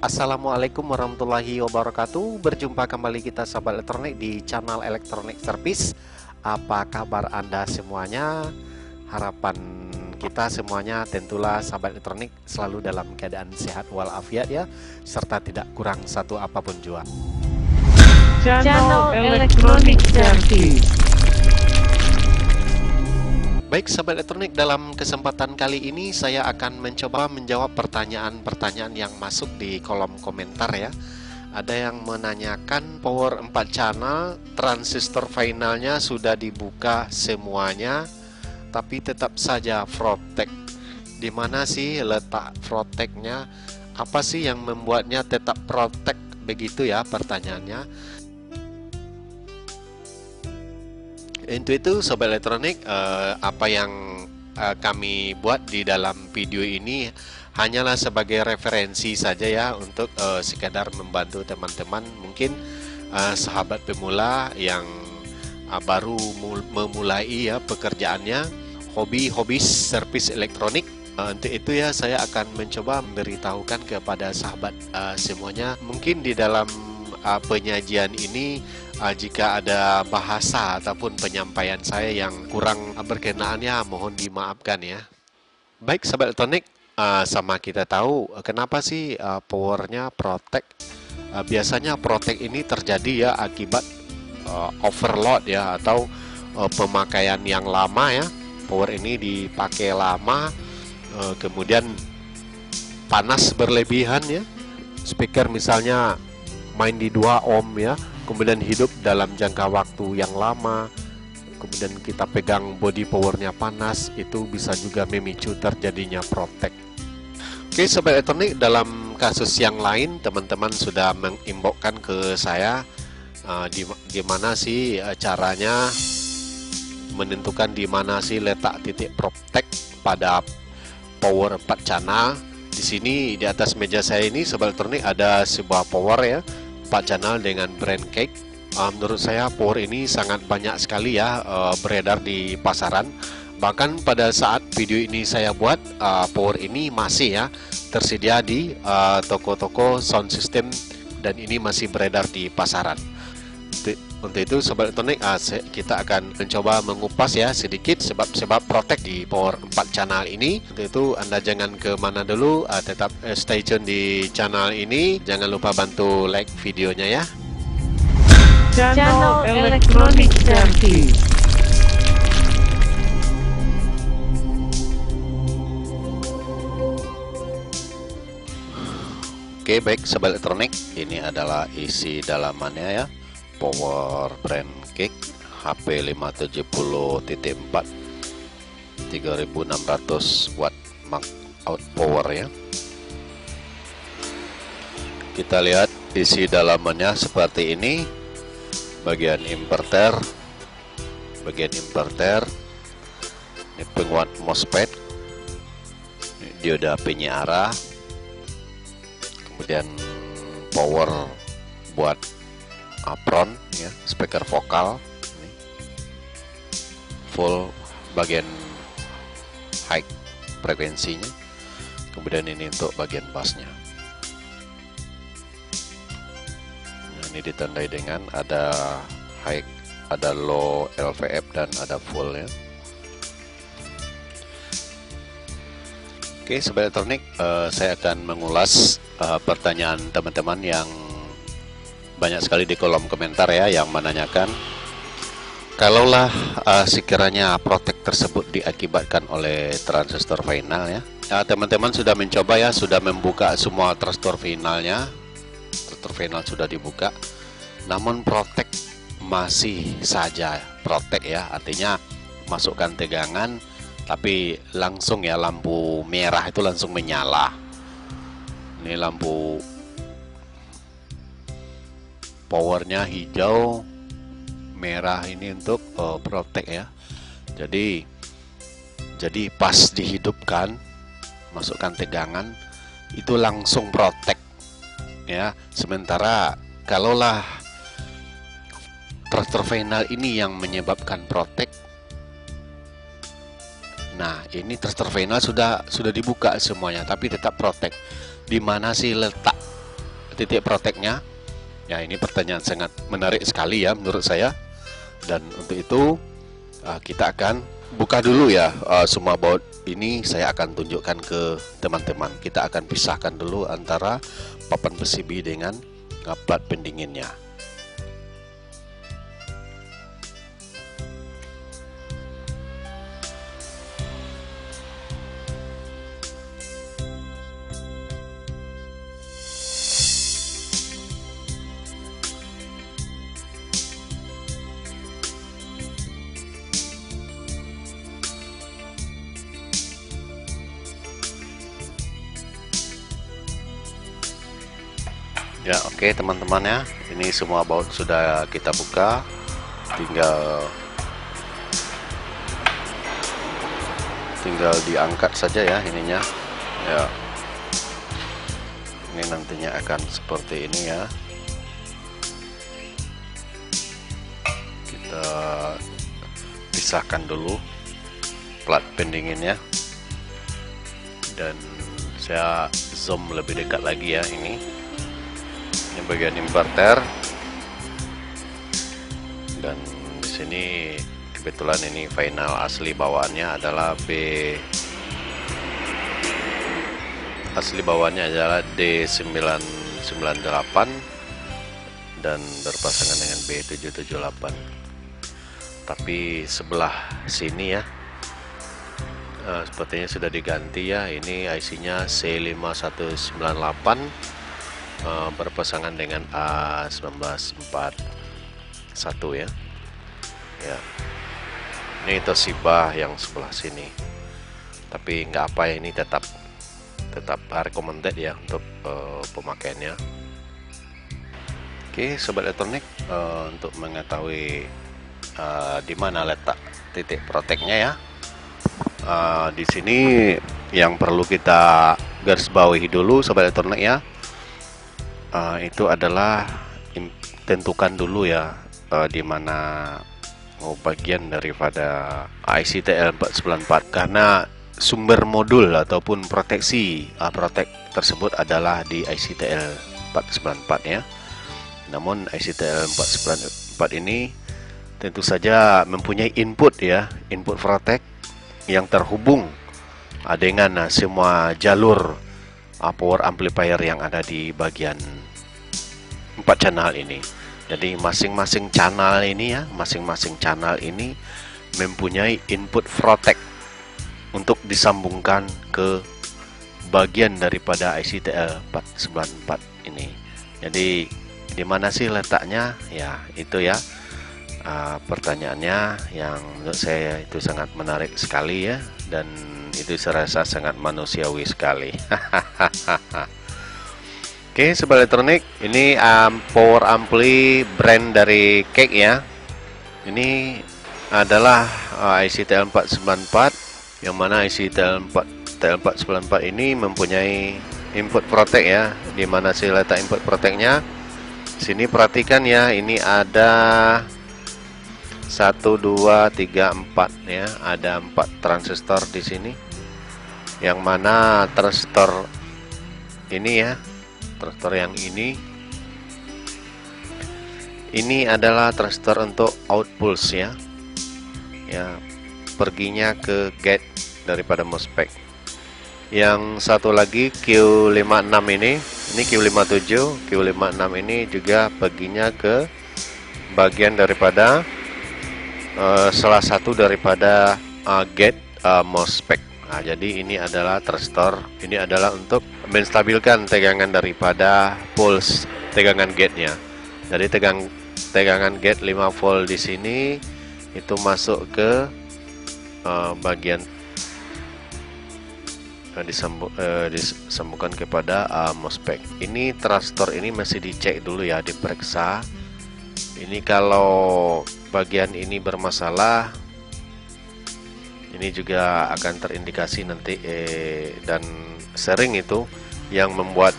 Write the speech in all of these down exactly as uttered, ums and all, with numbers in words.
Assalamualaikum warahmatullahi wabarakatuh. Berjumpa kembali kita sahabat elektronik di channel Elektronik Service. Apa kabar Anda semuanya? Harapan kita semuanya tentulah sahabat elektronik selalu dalam keadaan sehat walafiat ya, serta tidak kurang satu apapun jua. Channel Elektronik Service. Baik sahabat elektronik, dalam kesempatan kali ini saya akan mencoba menjawab pertanyaan-pertanyaan yang masuk di kolom komentar ya. Ada yang menanyakan power empat channel, transistor finalnya sudah dibuka semuanya, tapi tetap saja frottek. Di mana sih letak frotteknya? Apa sih yang membuatnya tetap frottek begitu ya pertanyaannya? Untuk itu sobat elektronik, eh, apa yang eh, kami buat di dalam video ini hanyalah sebagai referensi saja ya, untuk eh, sekadar membantu teman-teman mungkin eh, sahabat pemula yang eh, baru memulai ya pekerjaannya, hobi-hobi servis elektronik. Uh, untuk itu ya, saya akan mencoba memberitahukan kepada sahabat uh, semuanya. Mungkin di dalam uh, penyajian ini uh, jika ada bahasa ataupun penyampaian saya yang kurang berkenaannya, mohon dimaafkan ya. Baik sahabat elektronik, uh, sama kita tahu uh, kenapa sih uh, powernya protect. Uh, biasanya protect ini terjadi ya akibat uh, overload ya, atau uh, pemakaian yang lama ya. Power ini dipakai lama, kemudian panas berlebihan ya, speaker misalnya main di dua ohm ya, kemudian hidup dalam jangka waktu yang lama, kemudian kita pegang body powernya panas, itu bisa juga memicu terjadinya protect. Oke sobat elektronik, dalam kasus yang lain teman-teman sudah menginboxkan ke saya uh, di, gimana sih uh, caranya menentukan di mana sih letak titik protect pada power empat channel. Di sini di atas meja saya ini sobat elektronik ada sebuah power ya, empat channel dengan brand Kicx. Uh, menurut saya power ini sangat banyak sekali ya uh, beredar di pasaran. Bahkan pada saat video ini saya buat, uh, power ini masih ya tersedia di toko-toko uh, sound system, dan ini masih beredar di pasaran. Untuk itu sobat elektronik, uh, kita akan mencoba mengupas ya sedikit sebab-sebab protect di power empat channel ini. Untuk itu Anda jangan kemana dulu, uh, tetap uh, stay tune di channel ini. Jangan lupa bantu like videonya ya. Channel Elektronik Service. Oke baik sobat elektronik, ini adalah isi dalamannya ya. Power brand Kicx H P lima tujuh nol titik empat, tiga ribu enam ratus watt max out power ya. Kita lihat isi dalamannya seperti ini. Bagian inverter, bagian inverter, ini penguat MOSFET, ini dioda penyiara, kemudian power buat apron ya, speaker vokal ini. Full bagian high frekuensinya, kemudian ini untuk bagian bassnya. Nah, ini ditandai dengan ada high, ada low L V F, dan ada full ya. Oke sobat elektronik, uh, saya akan mengulas uh, pertanyaan teman-teman yang banyak sekali di kolom komentar ya, yang menanyakan kalaulah uh, sekiranya protect tersebut diakibatkan oleh transistor final ya. Teman-teman nah, sudah mencoba ya, sudah membuka semua transistor finalnya, transistor final sudah dibuka, namun protect masih saja protect ya. Artinya masukkan tegangan tapi langsung ya lampu merah itu langsung menyala. Ini lampu powernya hijau, merah ini untuk uh, protect ya. Jadi jadi pas dihidupkan, masukkan tegangan itu langsung protect ya. Sementara kalaulah transistor final ini yang menyebabkan protect, nah ini transistor final sudah sudah dibuka semuanya tapi tetap protect. Di mana sih letak titik proteknya? Ya, ini pertanyaan sangat menarik sekali ya menurut saya. Dan untuk itu kita akan buka dulu ya semua baut ini. Saya akan tunjukkan ke teman-teman. Kita akan pisahkan dulu antara papan P C B dengan plat pendinginnya. Ya, oke okay, teman-teman ya. Ini semua baut sudah kita buka. Tinggal tinggal diangkat saja ya ininya. Ya. Ini nantinya akan seperti ini ya. Kita pisahkan dulu plat pendinginnya. Dan saya zoom lebih dekat lagi ya ini. Ini bagian inverter, dan di sini kebetulan ini final asli bawaannya adalah B asli bawaannya adalah D sembilan sembilan delapan dan berpasangan dengan B tujuh tujuh delapan. Tapi sebelah sini ya, eh, sepertinya sudah diganti ya. Ini I C-nya C lima satu sembilan delapan. Uh, berpasangan dengan A satu sembilan empat satu ya. Ya, ini Toshiba yang sebelah sini, tapi nggak apa ya, ini tetap tetap recommended ya untuk uh, pemakaiannya. Oke, sobat elektronik, uh, untuk mengetahui uh, di mana letak titik proteknya ya, uh, di sini yang perlu kita garis bawahi dulu sobat elektronik ya. Uh, itu adalah tentukan dulu ya uh, di mana oh, bagian daripada I C T L empat sembilan empat, karena sumber modul ataupun proteksi uh, protek tersebut adalah di I C T L empat sembilan empat ya. Namun I C T L empat sembilan empat ini tentu saja mempunyai input ya, input protek yang terhubung uh, dengan uh, semua jalur power amplifier yang ada di bagian empat channel ini. Jadi masing-masing channel ini ya, masing-masing channel ini mempunyai input protect untuk disambungkan ke bagian daripada I C T L empat sembilan empat ini. Jadi di mana sih letaknya? Ya, itu ya. Uh, pertanyaannya yang menurut saya itu sangat menarik sekali ya, dan itu saya rasa sangat manusiawi sekali. Oke, sobat elektronik, ini um, power ampli brand dari Kicx ya. Ini adalah uh, I C T L empat sembilan empat, yang mana I C T L empat sembilan empat ini mempunyai input protect ya. Di mana sih letak input protectnya? Sini perhatikan ya, ini ada satu dua tiga empat ya, ada empat transistor di sini, yang mana transistor ini ya, transistor yang ini ini adalah transistor untuk out pulse ya, ya perginya ke gate daripada MOSFET. Yang satu lagi Q lima enam ini, ini Q lima tujuh, Q lima enam ini juga perginya ke bagian daripada Uh, salah satu daripada uh, gate uh, MOSFET. Nah, jadi ini adalah transistor, ini adalah untuk menstabilkan tegangan daripada pulse tegangan gate-nya. Jadi tegang tegangan gate lima volt di sini itu masuk ke uh, bagian uh, disambung, uh, disambungkan kepada uh, MOSFET. Ini transistor ini masih dicek dulu ya, diperiksa. Ini kalau bagian ini bermasalah, ini juga akan terindikasi nanti, eh, dan sering itu yang membuat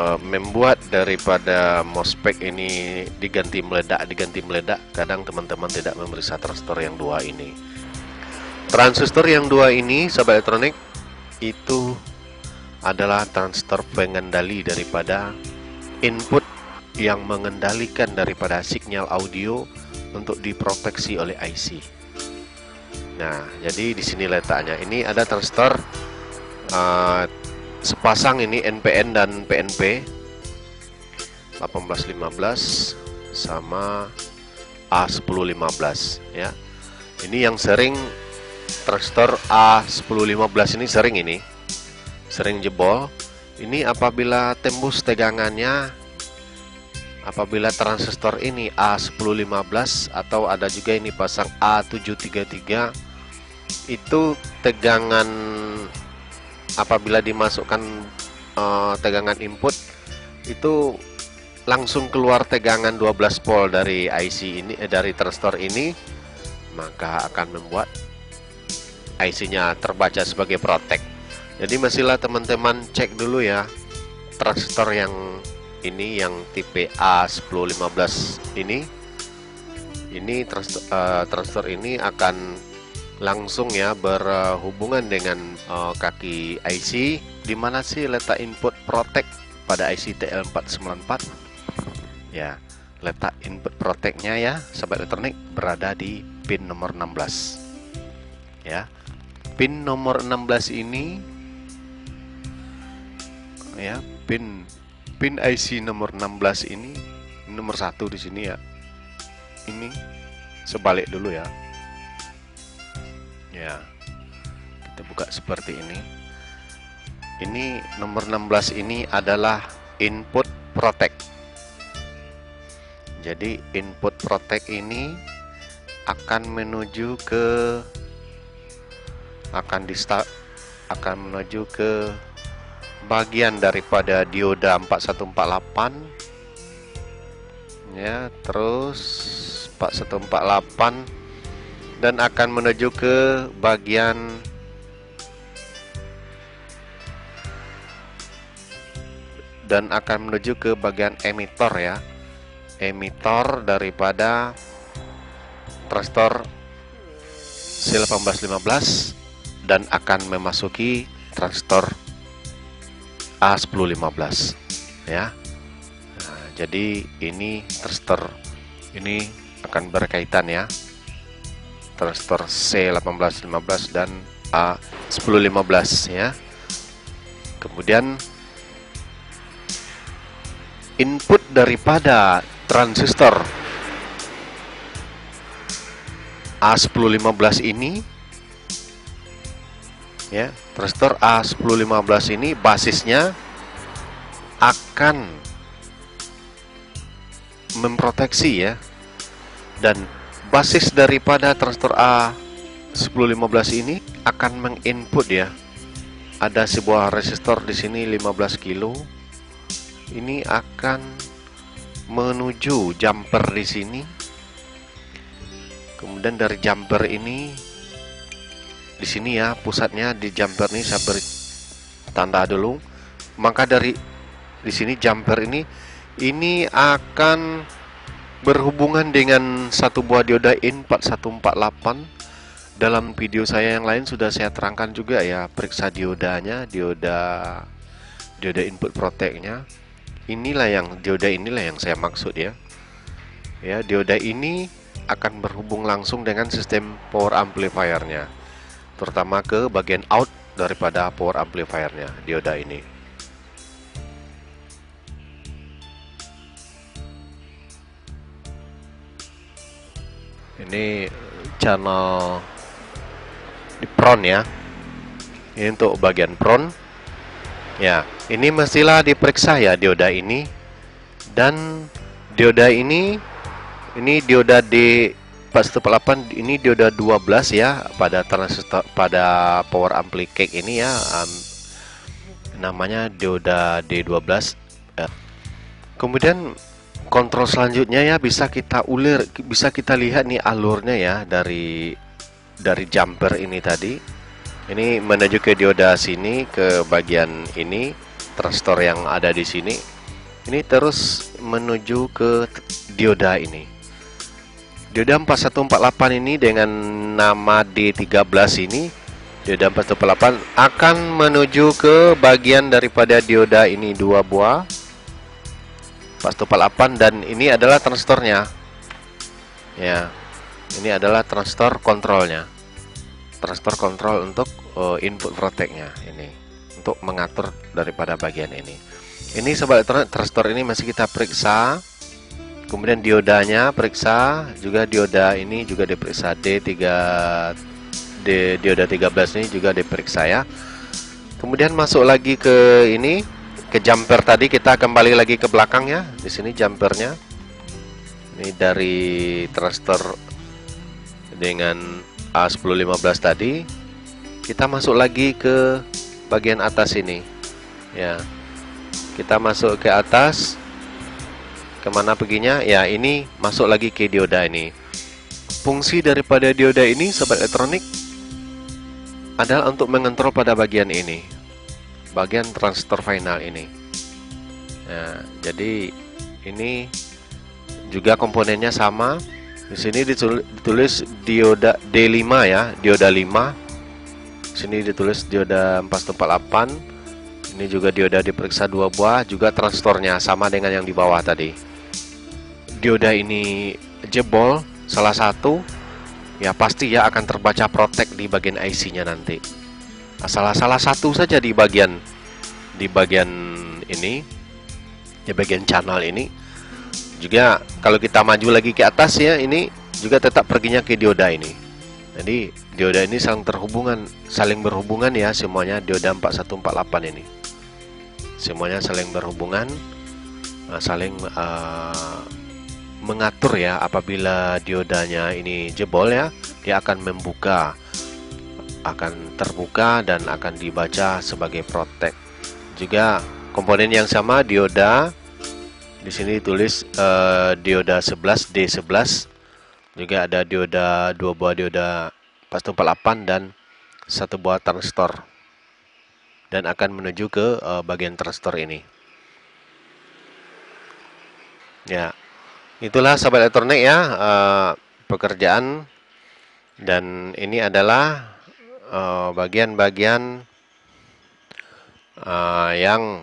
eh, membuat daripada MOSFET ini diganti meledak, diganti meledak. Kadang teman-teman tidak memeriksa transistor yang dua ini. Transistor yang dua ini, sahabat elektronik, itu adalah transistor pengendali daripada input yang mengendalikan daripada sinyal audio untuk diproteksi oleh I C. Nah, jadi di sini letaknya. Ini ada transistor uh, sepasang ini N P N dan P N P delapan belas lima belas sama A sepuluh lima belas ya. Ini yang sering transistor A sepuluh lima belas ini sering ini sering jebol. Ini apabila tembus tegangannya, apabila transistor ini A sepuluh lima belas atau ada juga ini pasang A tujuh tiga tiga, itu tegangan apabila dimasukkan eh, tegangan input itu langsung keluar tegangan dua belas volt dari I C ini, eh, dari transistor ini, maka akan membuat I C-nya terbaca sebagai protect. Jadi mestilah teman-teman cek dulu ya transistor yang ini yang tipe A sepuluh lima belas ini ini transistor, uh, transistor ini akan langsung ya berhubungan dengan uh, kaki I C. Dimana sih letak input protect pada I C T L empat sembilan empat ya? Letak input protectnya ya sahabat elektronik berada di pin nomor enam belas ya. Pin nomor enam belas ini ya, pin pin I C nomor enam belas ini nomor satu di sini ya. Ini sebalik dulu ya. Ya. Kita buka seperti ini. Ini nomor enam belas ini adalah input protect. Jadi input protect ini akan menuju ke akan di start akan menuju ke bagian daripada dioda empat satu empat delapan ya, terus empat satu empat delapan dan akan menuju ke bagian dan akan menuju ke bagian emitor ya, emitor daripada transistor C delapan belas lima belas dan akan memasuki transistor A sepuluh lima belas ya. Nah, jadi ini transistor ini akan berkaitan ya, transistor C delapan belas lima belas dan A sepuluh lima belas ya. Kemudian input daripada transistor A sepuluh lima belas ini ya, transistor A sepuluh lima belas ini basisnya akan memproteksi ya, dan basis daripada transistor A sepuluh lima belas ini akan menginput ya. Ada sebuah resistor di sini lima belas kilo. Ini akan menuju jumper di sini. Kemudian dari jumper ini di sini ya, pusatnya di jumper ini saya beri tanda dulu. Maka dari di sini jumper ini ini akan berhubungan dengan satu buah dioda I N empat satu empat delapan. Dalam video saya yang lain sudah saya terangkan juga ya, periksa diodanya, dioda dioda input protectnya. Inilah yang dioda inilah yang saya maksud ya. Ya, dioda ini akan berhubung langsung dengan sistem power amplifiernya, terutama ke bagian out daripada power amplifiernya dioda ini. Ini channel di ground ya. Ini untuk bagian ground. Ya, ini mestilah diperiksa ya dioda ini. Dan dioda ini ini dioda D empat satu delapan ini dioda dua belas ya pada transistor, pada power ampli Kicx ini ya, um, namanya dioda D dua belas. eh. Kemudian kontrol selanjutnya ya bisa kita ulir, bisa kita lihat nih alurnya ya dari dari jumper ini tadi. Ini menuju ke dioda sini, ke bagian ini transistor yang ada di sini. Ini terus menuju ke dioda ini. Dioda empat satu empat delapan ini dengan nama D tiga belas ini Dioda empat satu delapan akan menuju ke bagian daripada dioda ini, dua buah empat satu delapan, dan ini adalah transistornya. Ya, ini adalah transistor kontrolnya. Transistor kontrol untuk uh, input protectnya ini, untuk mengatur daripada bagian ini. Ini sebagai transistor ini masih kita periksa. Kemudian diodanya periksa, juga dioda ini juga diperiksa, D tiga di dioda tiga belas ini juga diperiksa ya. Kemudian masuk lagi ke ini, ke jumper tadi, kita kembali lagi ke belakang ya. Di sini jumpernya. Ini dari transistor dengan A sepuluh lima belas tadi. Kita masuk lagi ke bagian atas ini. Ya. Kita masuk ke atas. Kemana perginya? Ya, ini masuk lagi ke dioda ini. Fungsi daripada dioda ini, sobat elektronik, adalah untuk mengontrol pada bagian ini, bagian transistor final ini. Nah, jadi ini juga komponennya sama. Di sini ditulis dioda D lima ya, dioda lima. Di sini ditulis dioda empat satu delapan. Ini juga dioda diperiksa dua buah, juga transistornya sama dengan yang di bawah tadi. Dioda ini jebol salah satu, ya pasti ya akan terbaca protek di bagian I C-nya nanti. Salah-salah satu saja di bagian di bagian ini, di bagian channel ini. Juga kalau kita maju lagi ke atas ya, ini juga tetap perginya ke dioda ini. Jadi dioda ini saling terhubungan, saling berhubungan ya semuanya, dioda empat satu empat delapan ini. Semuanya saling berhubungan, saling uh, mengatur ya. Apabila diodanya ini jebol ya, dia akan membuka, akan terbuka dan akan dibaca sebagai protek. Juga komponen yang sama dioda, di sini tulis eh, dioda sebelas D sebelas, juga ada dioda dua buah dioda empat satu delapan dan satu buah transistor, dan akan menuju ke eh, bagian transistor ini ya. Itulah sahabat elektronik ya, uh, pekerjaan, dan ini adalah bagian-bagian uh, uh, yang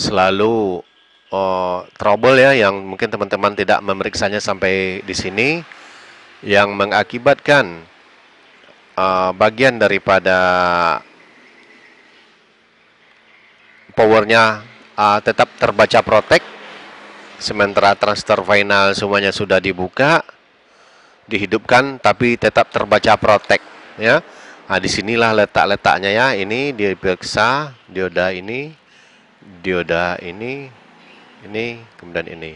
selalu uh, trouble ya, yang mungkin teman-teman tidak memeriksanya sampai di sini, yang mengakibatkan uh, bagian daripada powernya uh, tetap terbaca protect. Sementara transistor final semuanya sudah dibuka, dihidupkan, tapi tetap terbaca protek ya. Nah, disinilah letak-letaknya ya. Ini diperiksa dioda ini, dioda ini, ini, kemudian ini.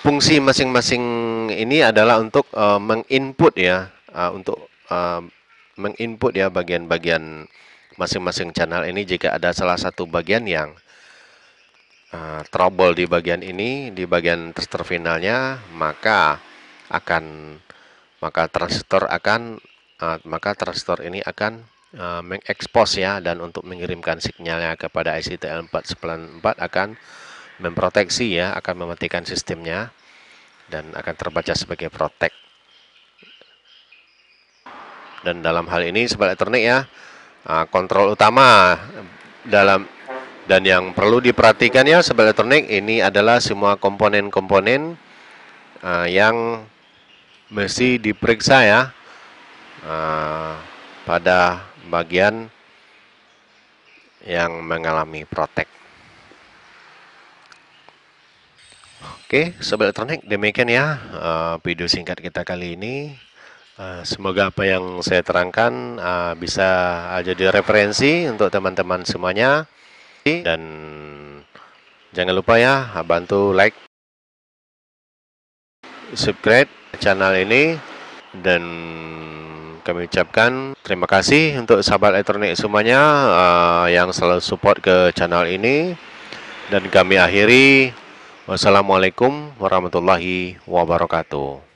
Fungsi masing-masing ini adalah untuk uh, menginput ya, uh, untuk uh, menginput ya bagian-bagian masing-masing channel ini. Jika ada salah satu bagian yang Uh, trouble di bagian ini, di bagian transistor finalnya, maka akan maka transistor akan uh, maka transistor ini akan uh, mengekspos ya, dan untuk mengirimkan sinyalnya kepada I C T L empat sembilan empat akan memproteksi ya, akan mematikan sistemnya dan akan terbaca sebagai protect. Dan dalam hal ini sebagai elektronik ya, uh, kontrol utama dalam. Dan yang perlu diperhatikan ya sahabat elektronik, ini adalah semua komponen-komponen uh, yang mesti diperiksa ya uh, pada bagian yang mengalami protek. Oke sahabat elektronik, demikian ya uh, video singkat kita kali ini. Uh, semoga apa yang saya terangkan uh, bisa jadi referensi untuk teman-teman semuanya. Dan jangan lupa ya, bantu like, subscribe channel ini. Dan kami ucapkan terima kasih untuk sahabat elektronik semuanya uh, yang selalu support ke channel ini. Dan kami akhiri, wassalamualaikum warahmatullahi wabarakatuh.